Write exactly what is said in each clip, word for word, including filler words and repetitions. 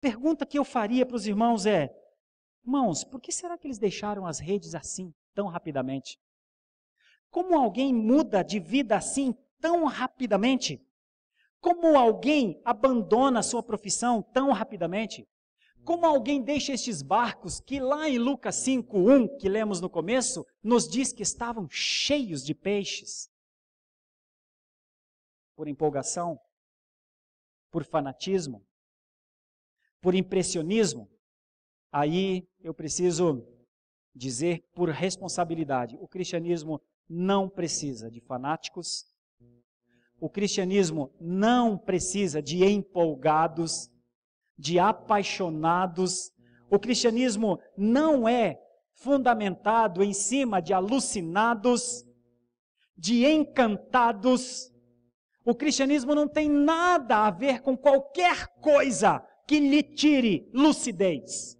pergunta que eu faria para os irmãos é, irmãos, por que será que eles deixaram as redes assim tão rapidamente? Como alguém muda de vida assim tão rapidamente? Como alguém abandona a sua profissão tão rapidamente? Como alguém deixa estes barcos que lá em Lucas cinco, um, que lemos no começo, nos diz que estavam cheios de peixes? Por empolgação, por fanatismo, por impressionismo, aí eu preciso dizer por responsabilidade, o cristianismo não precisa de fanáticos, o cristianismo não precisa de empolgados, de apaixonados, o cristianismo não é fundamentado em cima de alucinados, de encantados, o cristianismo não tem nada a ver com qualquer coisa que lhe tire lucidez.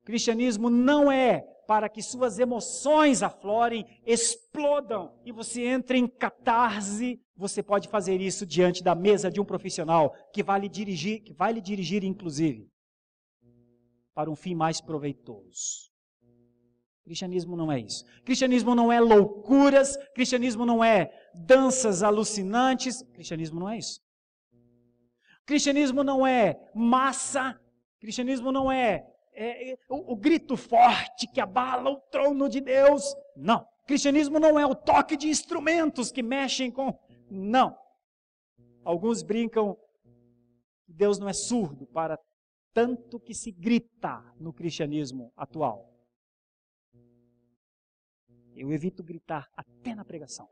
O cristianismo não é para que suas emoções aflorem, explodam e você entre em catarse. Você pode fazer isso diante da mesa de um profissional que vai lhe dirigir, que vai lhe dirigir inclusive, para um fim mais proveitoso. Cristianismo não é isso. Cristianismo não é loucuras, cristianismo não é danças alucinantes, cristianismo não é isso. Cristianismo não é massa, cristianismo não é, é o, o grito forte que abala o trono de Deus, não. Cristianismo não é o toque de instrumentos que mexem com, não. Alguns brincam que Deus não é surdo para tanto que se grita no cristianismo atual. Eu evito gritar até na pregação.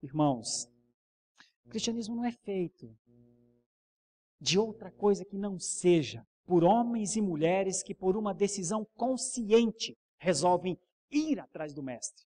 Irmãos, o cristianismo não é feito de outra coisa que não seja por homens e mulheres que por uma decisão consciente resolvem ir atrás do mestre.